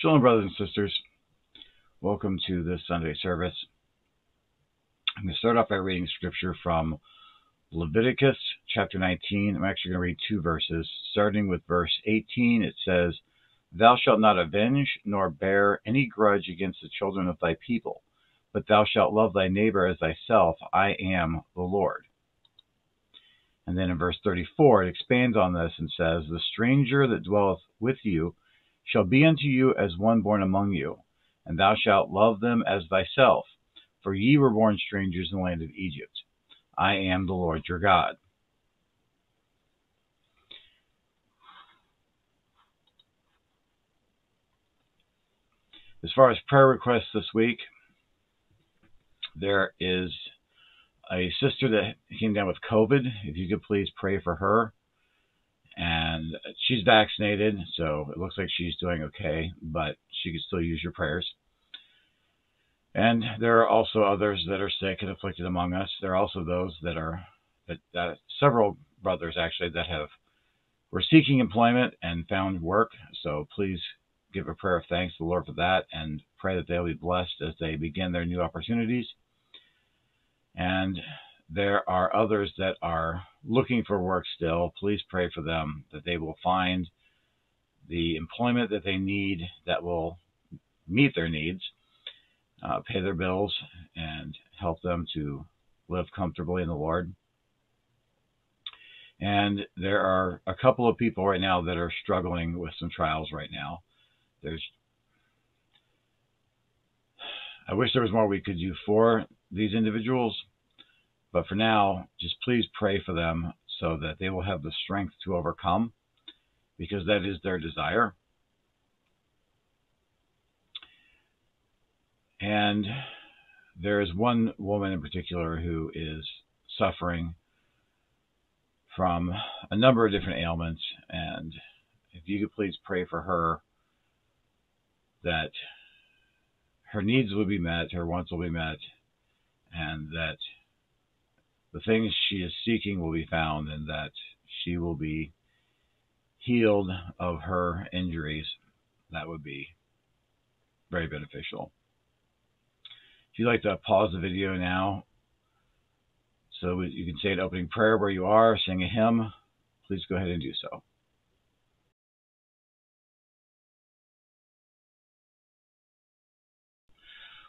Shalom, brothers and sisters. Welcome to this Sunday service. I'm going to start off by reading scripture from Leviticus chapter 19. I'm actually going to read two verses. Starting with verse 18, it says, "Thou shalt not avenge nor bear any grudge against the children of thy people, but thou shalt love thy neighbor as thyself. I am the Lord." And then in verse 34, it expands on this and says, "The stranger that dwelleth with you shall be unto you as one born among you, and thou shalt love them as thyself, for ye were born strangers in the land of Egypt. I am the Lord your God." As far as prayer requests this week, there is a sister that came down with COVID. If you could please pray for her. And she's vaccinated, so it looks like she's doing okay, but she can still use your prayers. And there are also others that are sick and afflicted among us. There are also those that several brothers actually that were seeking employment and found work. So please give a prayer of thanks to the Lord for that and pray that they'll be blessed as they begin their new opportunities. And there are others that are looking for work still. Please pray for them that they will find the employment that they need that will meet their needs, pay their bills, and help them to live comfortably in the Lord. And there are a couple of people right now that are struggling with some trials right now. I wish there was more we could do for these individuals, but for now, just please pray for them so that they will have the strength to overcome, because that is their desire. And there is one woman in particular who is suffering from a number of different ailments, and if you could please pray for her that her needs will be met, her wants will be met, and that the things she is seeking will be found, and that she will be healed of her injuries. That would be very beneficial. If you'd like to pause the video now so you can say an opening prayer where you are, sing a hymn, please go ahead and do so.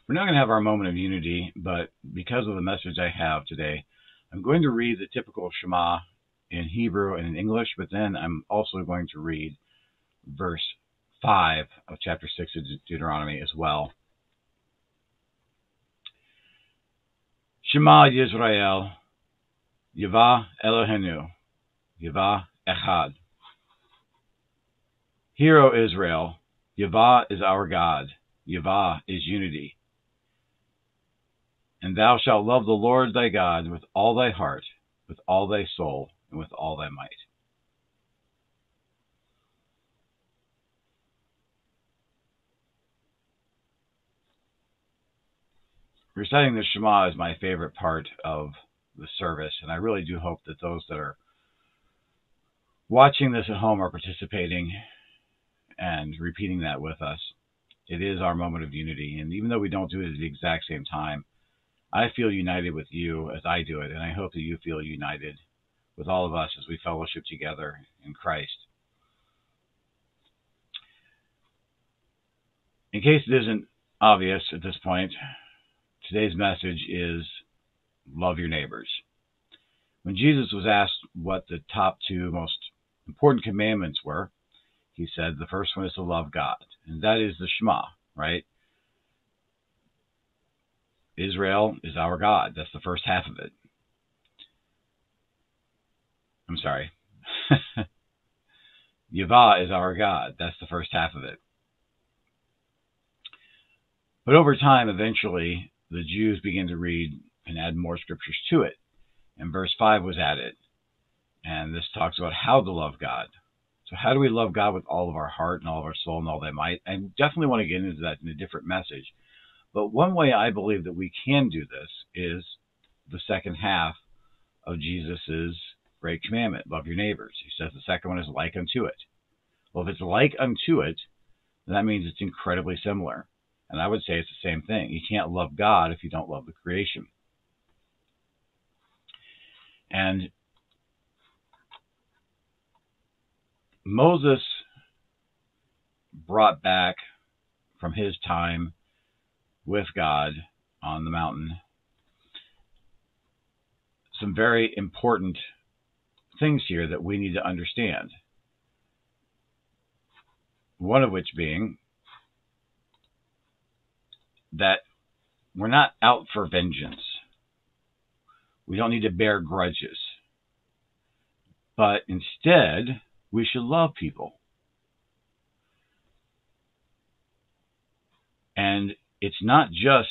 We're not going to have our moment of unity, but because of the message I have today, I'm going to read the typical Shema in Hebrew and in English, but then I'm also going to read verse 5 of chapter 6 of Deuteronomy as well. Shema Yisrael, Yevah Eloheinu, Yevah Echad. Hear, O Israel, Yevah is our God, Yevah is unity. And thou shalt love the Lord thy God with all thy heart, with all thy soul, and with all thy might. Reciting the Shema is my favorite part of the service, and I really do hope that those that are watching this at home are participating and repeating that with us. It is our moment of unity, and even though we don't do it at the exact same time, I feel united with you as I do it, and I hope that you feel united with all of us as we fellowship together in Christ. In case it isn't obvious at this point, today's message is love your neighbors. When Jesus was asked what the top two most important commandments were, he said the first one is to love God, and that is the Shema, right? Israel is our God. That's the first half of it. I'm sorry. Yevah is our God. That's the first half of it. But over time, eventually, the Jews began to read and add more scriptures to it. And verse 5 was added. And this talks about how to love God. So how do we love God with all of our heart and all of our soul and all that might? I definitely want to get into that in a different message. But one way I believe that we can do this is the second half of Jesus' great commandment, love your neighbors. He says the second one is like unto it. Well, if it's like unto it, then that means it's incredibly similar. And I would say it's the same thing. You can't love God if you don't love the creation. And Moses brought back from his time with God on the mountain some very important things here that we need to understand. One of which being that we're not out for vengeance. We don't need to bear grudges. But instead, we should love people. And it's not just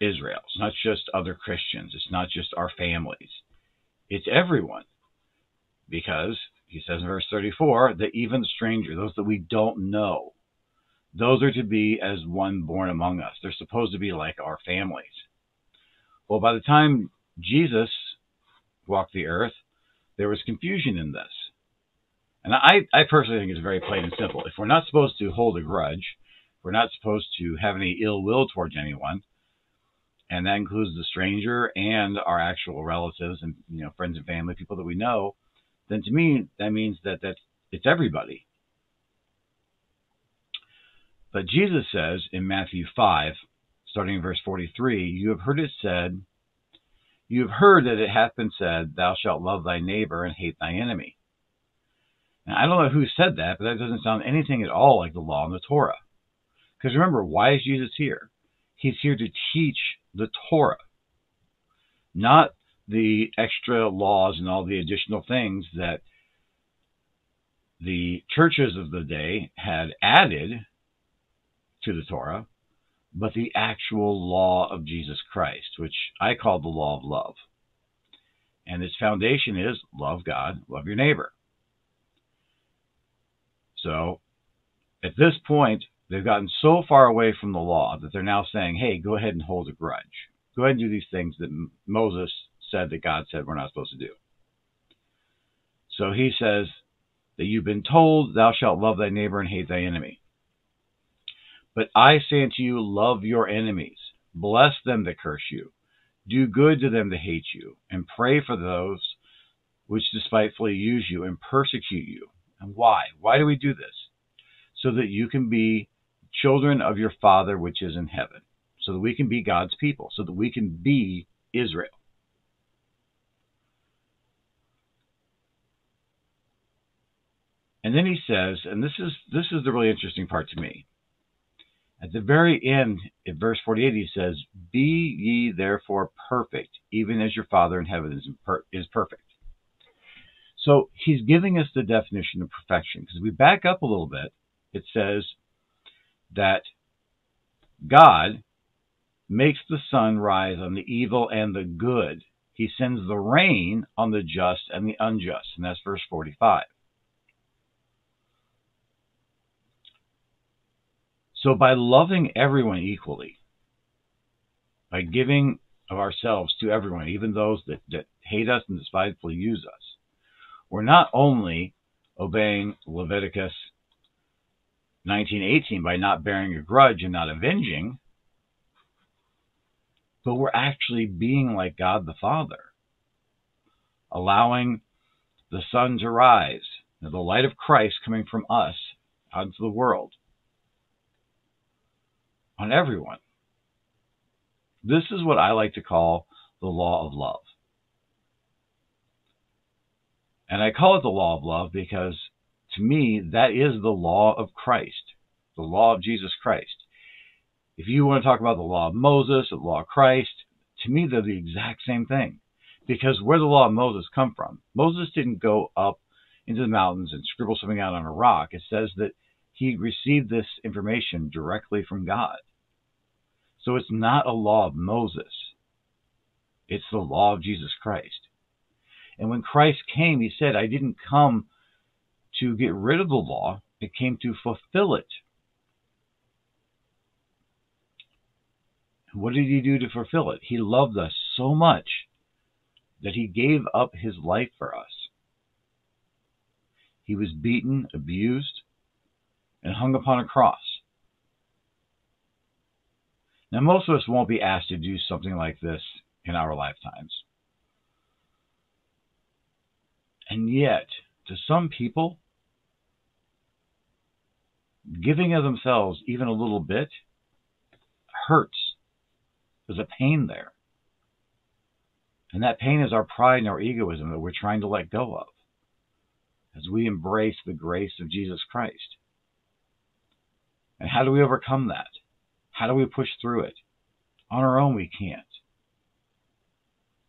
Israel. It's not just other Christians. It's not just our families. It's everyone. Because he says in verse 34, that even the stranger, those that we don't know, those are to be as one born among us. They're supposed to be like our families. Well, by the time Jesus walked the earth, there was confusion in this. And I personally think it's very plain and simple. If we're not supposed to hold a grudge, we're not supposed to have any ill will towards anyone, and that includes the stranger and our actual relatives and, you know, friends and family, people that we know, then to me, that means that it's everybody. But Jesus says in Matthew 5, starting in verse 43, "You have heard it said, you have heard that it hath been said, thou shalt love thy neighbor and hate thy enemy." Now, I don't know who said that, but that doesn't sound anything at all like the law in the Torah. Because remember, why is Jesus here? He's here to teach the Torah, not the extra laws and all the additional things that the churches of the day had added to the Torah, but the actual law of Jesus Christ, which I call the law of love. And its foundation is love God, love your neighbor. So at this point, they've gotten so far away from the law that they're now saying, hey, go ahead and hold a grudge. Go ahead and do these things that Moses said that God said we're not supposed to do. So he says that you've been told, thou shalt love thy neighbor and hate thy enemy. But I say unto you, love your enemies, bless them that curse you, do good to them that hate you, and pray for those which despitefully use you and persecute you. And why? Why do we do this? So that you can be children of your Father which is in heaven. So that we can be God's people. So that we can be Israel. And then he says, and this is the really interesting part to me. At the very end, in verse 48, he says, "Be ye therefore perfect, even as your Father in heaven is perfect." So he's giving us the definition of perfection. Because if we back up a little bit, it says that God makes the sun rise on the evil and the good. He sends the rain on the just and the unjust. And that's verse 45. So by loving everyone equally, by giving of ourselves to everyone, even those that hate us and despitefully use us, we're not only obeying Leviticus 19:18 by not bearing a grudge and not avenging, but we're actually being like God the Father, allowing the sun to rise, the light of Christ coming from us out into the world, on everyone. This is what I like to call the law of love. And I call it the law of love because, to me, that is the law of Christ, the law of Jesus Christ. If you want to talk about the law of Moses, the law of Christ, to me, they're the exact same thing. Because where did the law of Moses come from? Moses didn't go up into the mountains and scribble something out on a rock. It says that he received this information directly from God. So it's not a law of Moses. It's the law of Jesus Christ. And when Christ came, he said, I didn't come to get rid of the law. It came to fulfill it. What did he do to fulfill it? He loved us so much that he gave up his life for us. He was beaten, abused, and hung upon a cross. Now, most of us won't be asked to do something like this in our lifetimes. And yet, to some people, giving of themselves even a little bit hurts. There's a pain there. And that pain is our pride and our egoism that we're trying to let go of as we embrace the grace of Jesus Christ. And how do we overcome that? How do we push through it? On our own, we can't.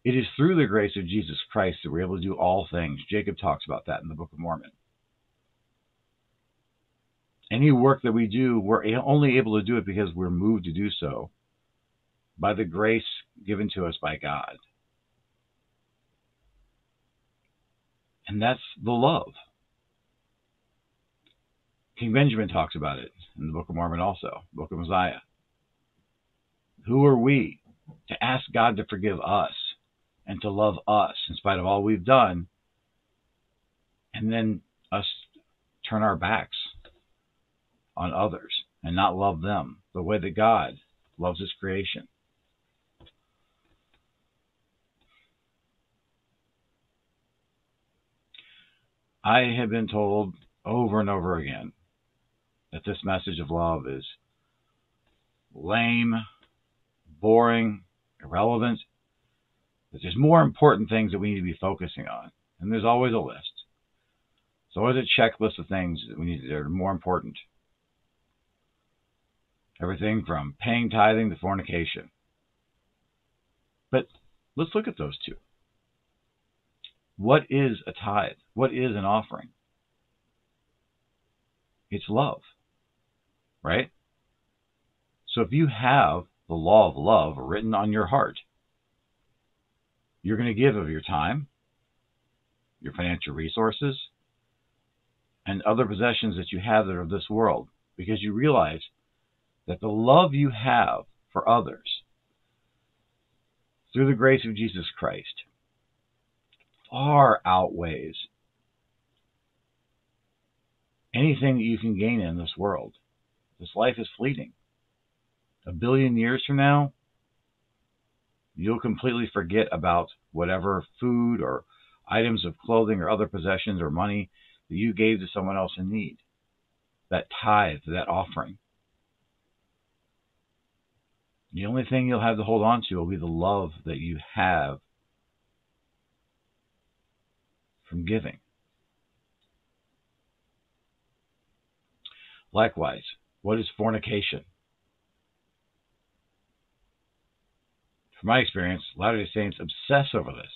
It is through the grace of Jesus Christ that we're able to do all things. Jacob talks about that in the Book of Mormon. Any work that we do, we're only able to do it because we're moved to do so by the grace given to us by God. And that's the love. King Benjamin talks about it in the Book of Mormon also, Book of Mosiah. Who are we to ask God to forgive us and to love us in spite of all we've done, and then us turn our backs on others and not love them the way that God loves his creation? I have been told over and over again that this message of love is lame, boring, irrelevant, that there's more important things that we need to be focusing on. And there's always a list. There's always a checklist of things that we need to do that are more important. Everything from paying tithing to fornication. But let's look at those two. What is a tithe? What is an offering? It's love, right? So if you have the law of love written on your heart, you're going to give of your time, your financial resources, and other possessions that you have that are of this world, because you realize that the love you have for others through the grace of Jesus Christ far outweighs anything that you can gain in this world. This life is fleeting. 1 billion years from now, you'll completely forget about whatever food or items of clothing or other possessions or money that you gave to someone else in need. That tithe, that offering. The only thing you'll have to hold on to will be the love that you have from giving. Likewise, what is fornication? From my experience, Latter-day Saints obsess over this.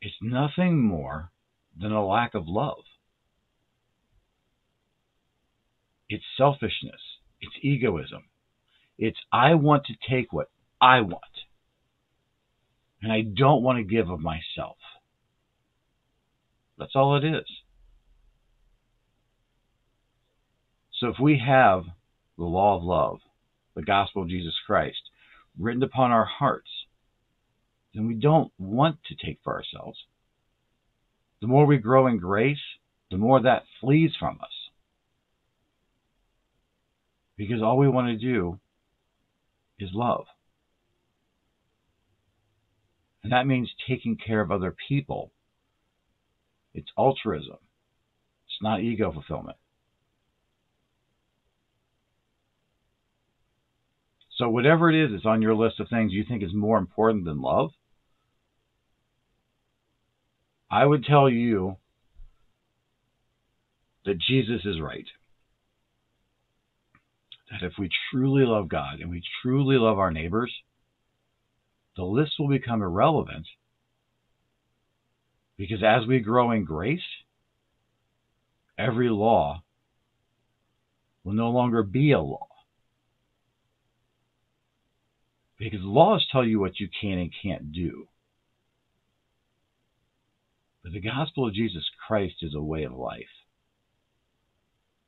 It's nothing more than a lack of love. It's selfishness. It's egoism. It's I want to take what I want. And I don't want to give of myself. That's all it is. So if we have the law of love, the gospel of Jesus Christ, written upon our hearts, then we don't want to take for ourselves. The more we grow in grace, the more that flees from us. Because all we want to do is love. And that means taking care of other people. It's altruism. It's not ego fulfillment. So whatever it is that's on your list of things you think is more important than love, I would tell you that Jesus is right. That if we truly love God and we truly love our neighbors, the list will become irrelevant, because as we grow in grace, every law will no longer be a law. Because laws tell you what you can and can't do. But the gospel of Jesus Christ is a way of life.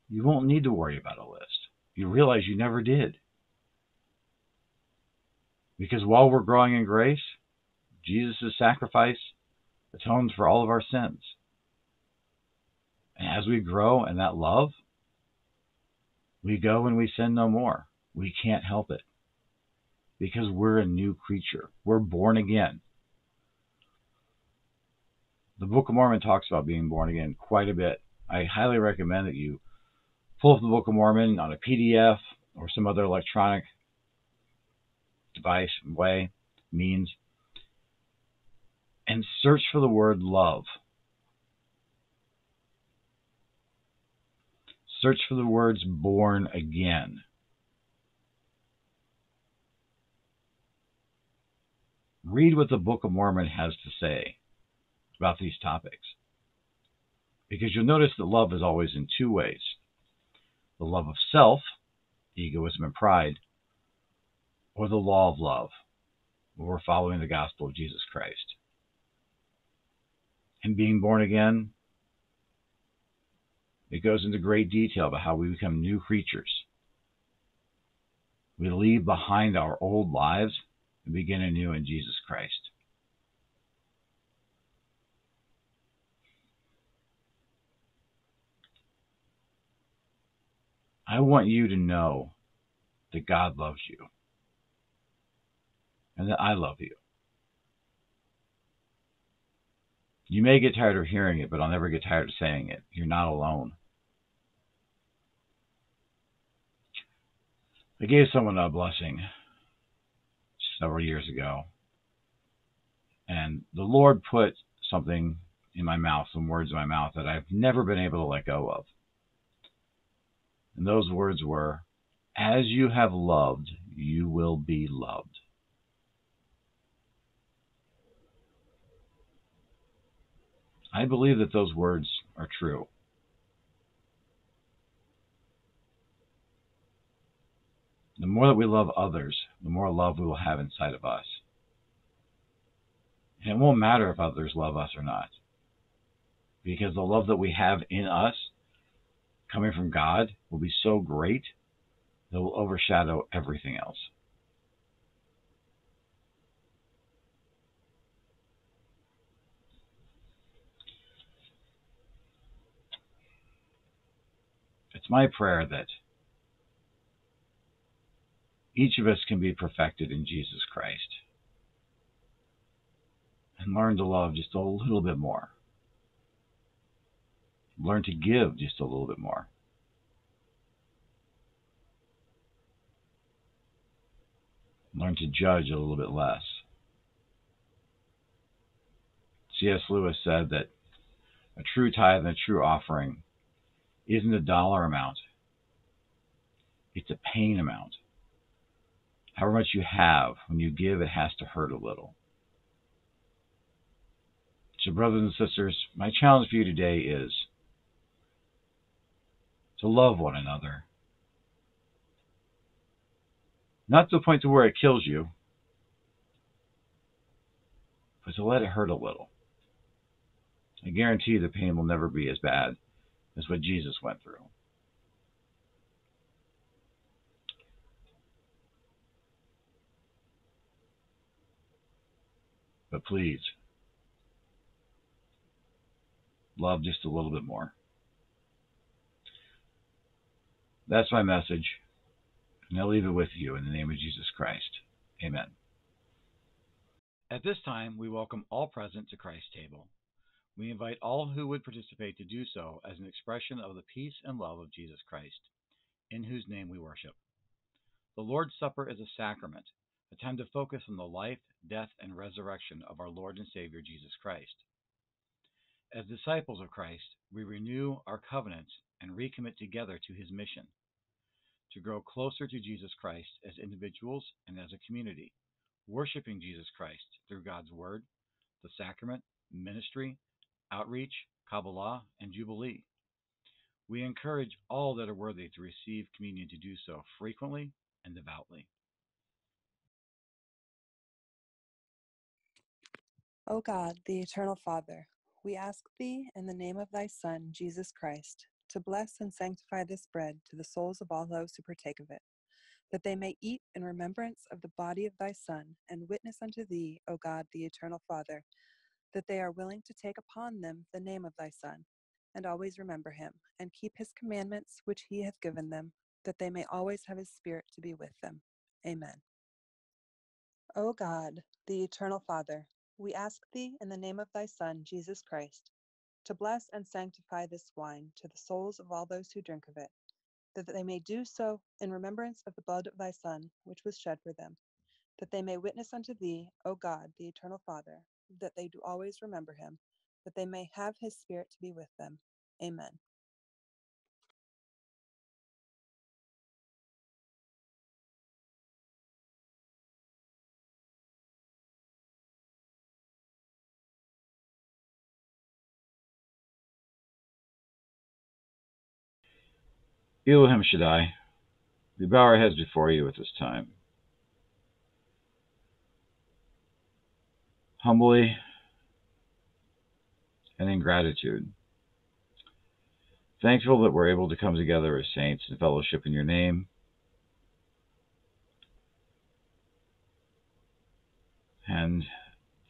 You won't need to worry about a list. You realize you never did. Because while we're growing in grace, Jesus' sacrifice atones for all of our sins. as we grow in that love, we go and we sin no more. We can't help it because we're a new creature. We're born again. The Book of Mormon talks about being born again quite a bit. I highly recommend that you pull up the Book of Mormon on a PDF or some other electronic device, way, means, and search for the word love. Search for the words born again. Read what the Book of Mormon has to say about these topics, because you'll notice that love is always in two ways. The love of self, egoism and pride, or the law of love, where we're following the gospel of Jesus Christ. And being born again, it goes into great detail about how we become new creatures. We leave behind our old lives and begin anew in Jesus Christ. I want you to know that God loves you and that I love you. You may get tired of hearing it, but I'll never get tired of saying it. You're not alone. I gave someone a blessing several years ago, and the Lord put something in my mouth, some words in my mouth that I've never been able to let go of. And those words were, as you have loved, you will be loved. I believe that those words are true. The more that we love others, the more love we will have inside of us. And it won't matter if others love us or not, because the love that we have in us, coming from God, will be so great that it will overshadow everything else. It's my prayer that each of us can be perfected in Jesus Christ and learn to love just a little bit more. Learn to give just a little bit more. Learn to judge a little bit less. C.S. Lewis said that a true tithe and a true offering isn't a dollar amount. It's a pain amount. However much you have, when you give, it has to hurt a little. So, brothers and sisters, my challenge for you today is to love one another. Not to the point to where it kills you, but to let it hurt a little. I guarantee you the pain will never be as bad as what Jesus went through. But please, love just a little bit more. That's my message, and I'll leave it with you in the name of Jesus Christ. Amen. At this time, we welcome all present to Christ's table. We invite all who would participate to do so as an expression of the peace and love of Jesus Christ, in whose name we worship. The Lord's Supper is a sacrament, a time to focus on the life, death, and resurrection of our Lord and Savior Jesus Christ. As disciples of Christ, we renew our covenants and recommit together to his mission, to grow closer to Jesus Christ as individuals and as a community, worshiping Jesus Christ through God's Word, the sacrament, ministry, outreach, Kabbalah, and Jubilee. We encourage all that are worthy to receive communion to do so frequently and devoutly. O God, the Eternal Father, we ask thee, in the name of thy Son, Jesus Christ, to bless and sanctify this bread to the souls of all those who partake of it, that they may eat in remembrance of the body of thy Son, and witness unto thee, O God, the Eternal Father, that they are willing to take upon them the name of thy Son, and always remember him, and keep his commandments which he hath given them, that they may always have his spirit to be with them. Amen. O God, the eternal Father, we ask thee in the name of thy Son, Jesus Christ, to bless and sanctify this wine to the souls of all those who drink of it, that they may do so in remembrance of the blood of thy Son, which was shed for them, that they may witness unto thee, O God, the eternal Father, that they do always remember him, that they may have his spirit to be with them. Amen. Elohim Shaddai, we bow our heads before you at this time. Humbly and in gratitude. Thankful that we're able to come together as saints and fellowship in your name. And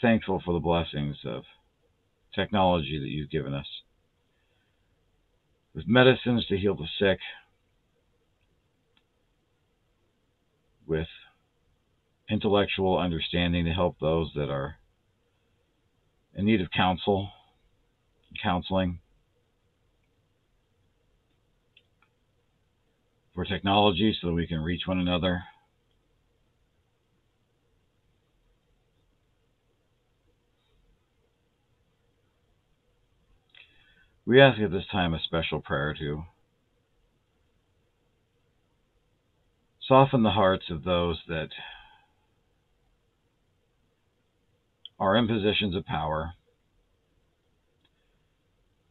thankful for the blessings of technology that you've given us, with medicines to heal the sick, with intellectual understanding to help those that are in need of counsel, counseling, for technology so that we can reach one another, we ask at this time a special prayer to soften the hearts of those that are in positions of power,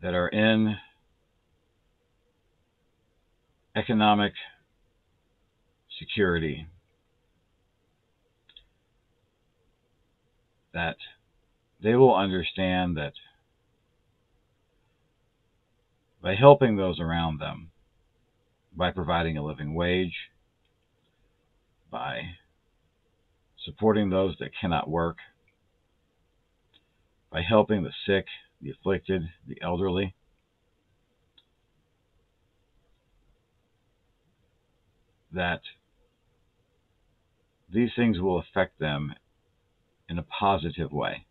that are in economic security, that they will understand that by helping those around them, by providing a living wage, by supporting those that cannot work, by helping the sick, the afflicted, the elderly, that these things will affect them in a positive way.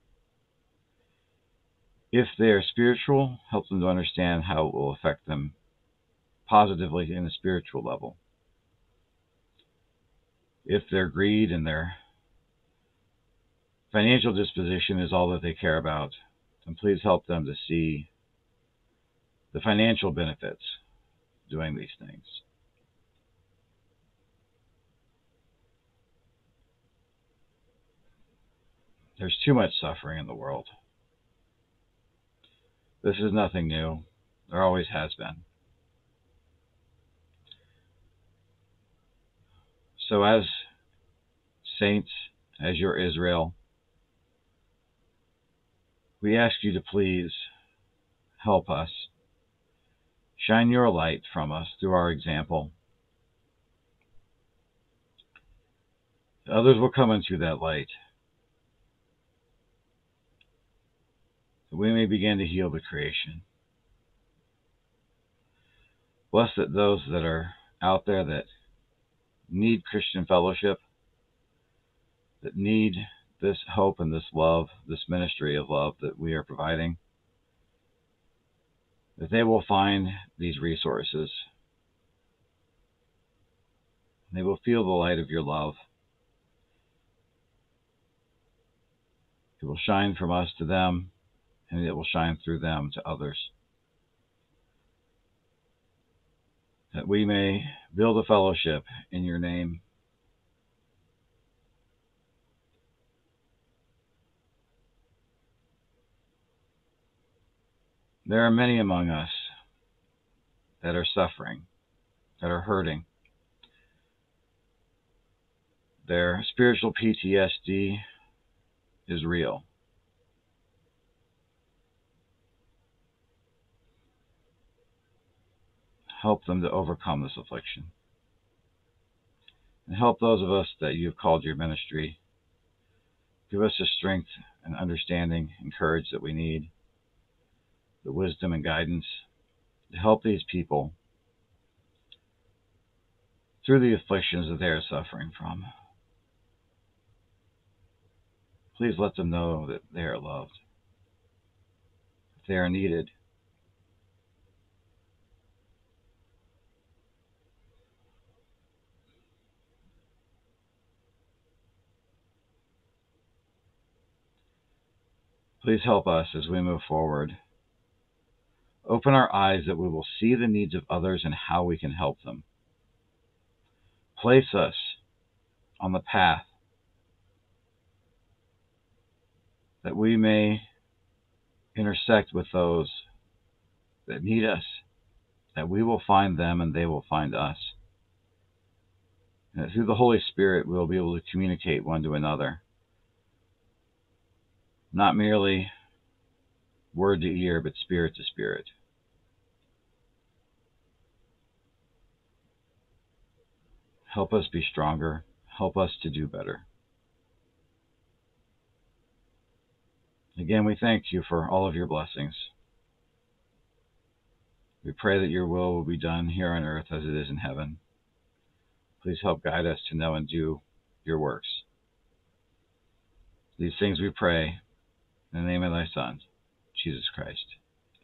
If they are spiritual, help them to understand how it will affect them positively in a spiritual level. If their greed and their financial disposition is all that they care about, then please help them to see the financial benefits of doing these things. There's too much suffering in the world. This is nothing new. There always has been. So as saints, as your Israel, we ask you to please help us. Shine your light from us through our example. Others will come into that light, that we may begin to heal the creation. Bless that those that are out there that need Christian fellowship, that need this hope and this love, this ministry of love that we are providing, that they will find these resources. They will feel the light of your love. It will shine from us to them, and it will shine through them to others, that we may build a fellowship in your name. There are many among us that are suffering, that are hurting. Their spiritual PTSD is real. Help them to overcome this affliction. And help those of us that you have called your ministry. Give us the strength and understanding and courage that we need, the wisdom and guidance to help these people through the afflictions that they are suffering from. Please let them know that they are loved, that they are needed. Please help us as we move forward. Open our eyes that we will see the needs of others and how we can help them. Place us on the path that we may intersect with those that need us, that we will find them and they will find us. And that through the Holy Spirit, we will be able to communicate one to another. Not merely word to ear, but spirit to spirit. Help us be stronger. Help us to do better. Again, we thank you for all of your blessings. We pray that your will be done here on earth as it is in heaven. Please help guide us to know and do your works. These things we pray in the name of thy Son, Jesus Christ.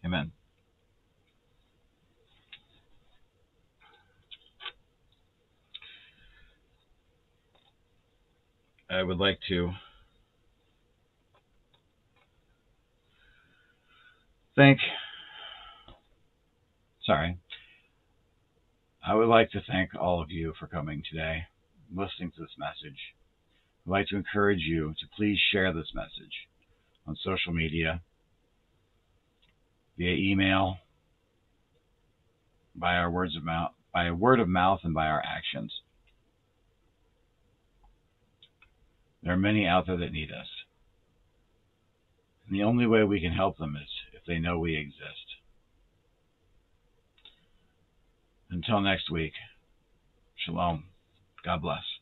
Amen. I would like to thank all of you for coming today, listening to this message. I'd like to encourage you to please share this message on social media, via email, by word of mouth, and by our actions. There are many out there that need us. And the only way we can help them is if they know we exist. Until next week, shalom. God bless.